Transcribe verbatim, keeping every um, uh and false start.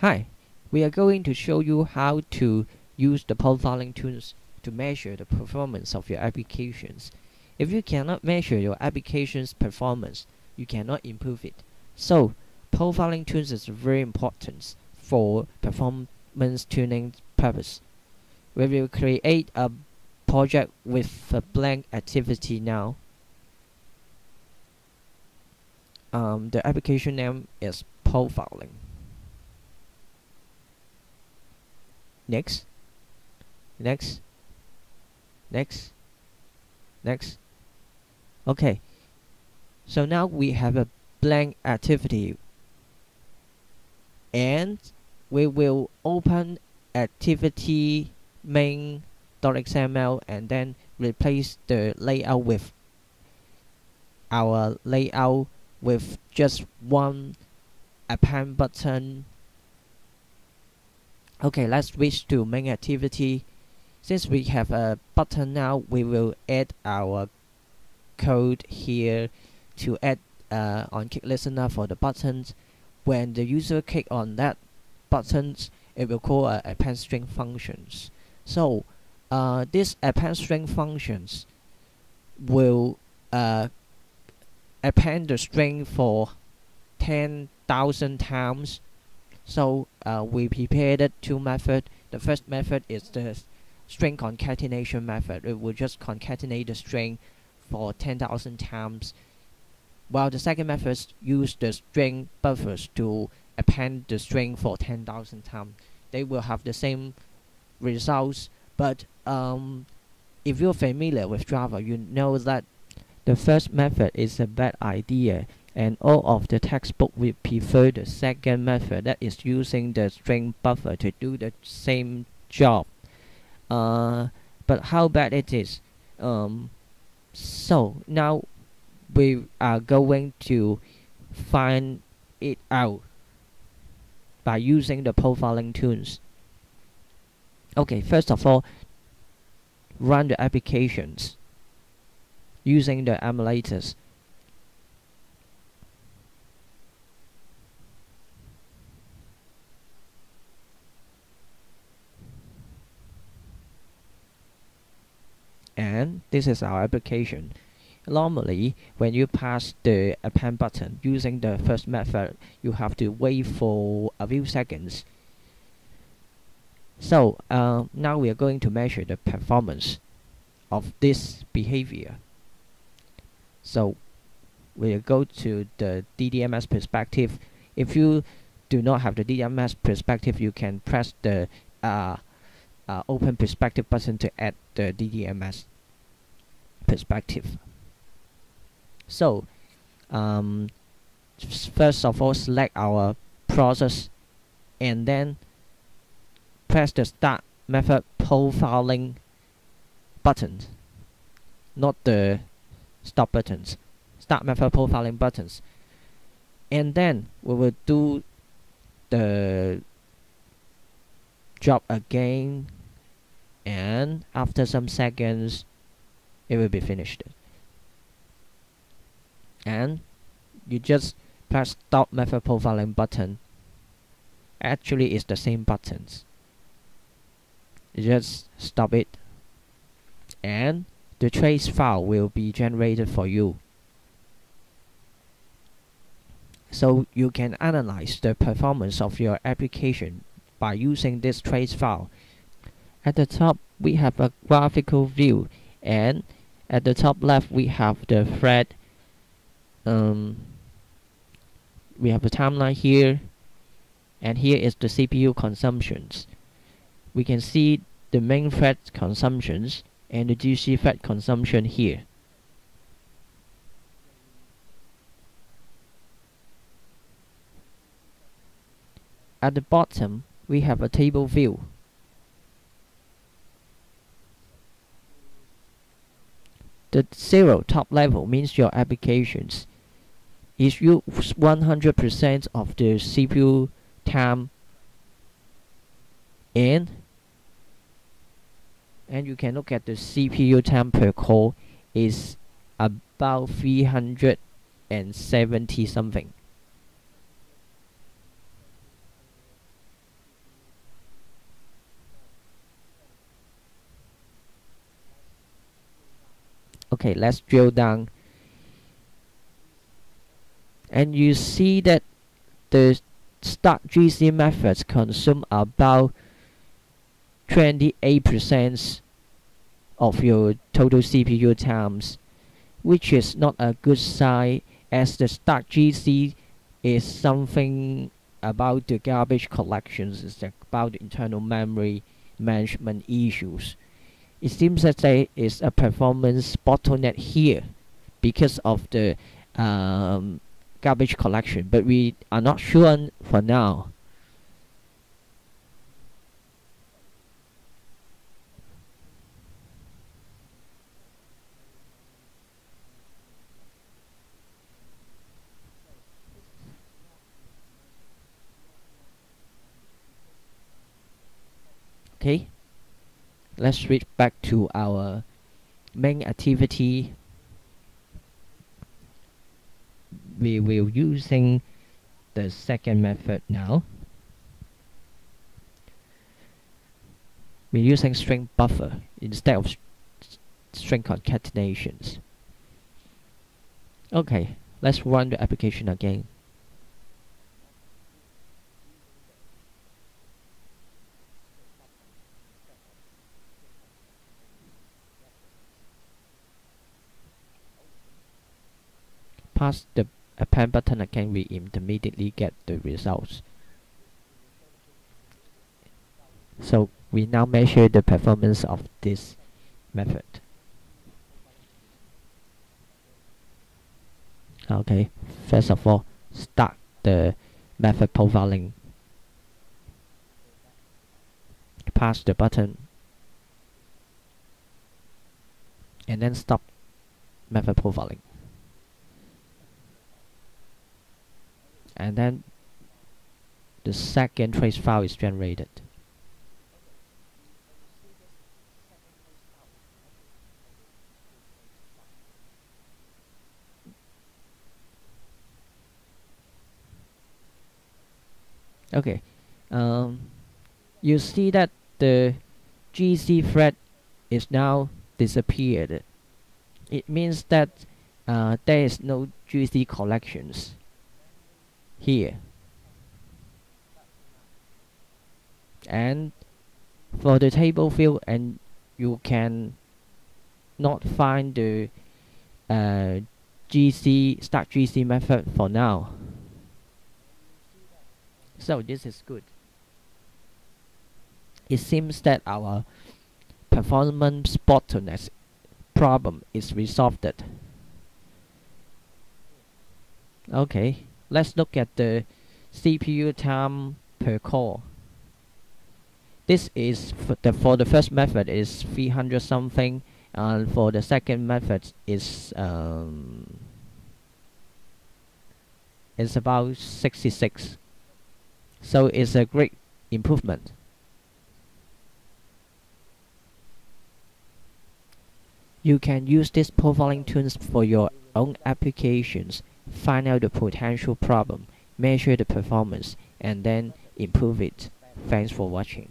Hi, we are going to show you how to use the profiling tools to measure the performance of your applications. If you cannot measure your application's performance, you cannot improve it. So, profiling tools is very important for performance tuning purpose. We will create a project with a blank activity now. Um, the application name is profiling. Next, next, next, next. Okay, so now we have a blank activity, and we will open activity main dot X M L and then replace the layout with our layout with just one append button. Okay, let's switch to main activity. Since we have a button now, we will add our code here to add uh, on click listener for the buttons. When the user click on that buttons, it will call a append string functions. So uh, this append string functions will uh, append the string for ten thousand times. So uh, we prepared two methods. The first method is the string concatenation method. It will just concatenate the string for ten thousand times, while the second method use the string buffers to append the string for ten thousand times. They will have the same results, but um, if you're familiar with Java, you know that the first method is a bad idea, and all of the textbook will prefer the second method, that is using the string buffer to do the same job. Uh, but how bad it is. Um, so now we are going to find it out by using the profiling tools. Okay, first of all, run the applications using the emulators. And this is our application. Normally, when you pass the append button using the first method, you have to wait for a few seconds. So uh, now we are going to measure the performance of this behavior. So we'll go to the D D M S perspective. If you do not have the D D M S perspective, you can press the uh, Uh, open perspective button to add the D D M S perspective. So um, first of all, select our process and then press the start method profiling buttons, not the stop buttons, start method profiling buttons, and then we will do the job again, and after some seconds it will be finished. And you just press stop method profiling button. Actually, it's the same buttons. You just stop it and the trace file will be generated for you, so you can analyze the performance of your application by using this trace file. At the top, we have a graphical view, and at the top left, we have the thread. Um, we have the timeline here, and here is the C P U consumptions. We can see the main thread consumptions and the G C thread consumption here. At the bottom, we have a table view. The zero top level means your applications is used one hundred percent of the C P U time, and and you can look at the C P U time per call is about three hundred seventy something. Okay, let's drill down, and you see that the StartGC methods consume about twenty-eight percent of your total C P U times, which is not a good sign, as the StartGC is something about the garbage collections, it's about the internal memory management issues. It seems that there is a performance bottleneck here because of the um, garbage collection, but we are not sure for now. Okay, let's switch back to our main activity. We will using the second method now. We're using string buffer instead of string concatenations. Okay, let's run the application again. Pass the append button again, we immediately get the results. So we now measure the performance of this method. Okay, first of all, start the method profiling. Pass the button. And then stop method profiling. And then the second trace file is generated. Okay, um, you see that the G C thread is now disappeared. It means that uh, there is no G C collections here. And for the table field, and you can not find the uh, G C StartGC method for now. So this is good. It seems that our performance bottleneck problem is resolved. Okay. Let's look at the C P U time per core. This is for the, for the first method is three hundred something, and for the second method is um, it's about sixty-six. So it's a great improvement. You can use these profiling tools for your own applications. Find out the potential problem, measure the performance, and then improve it. Thanks for watching.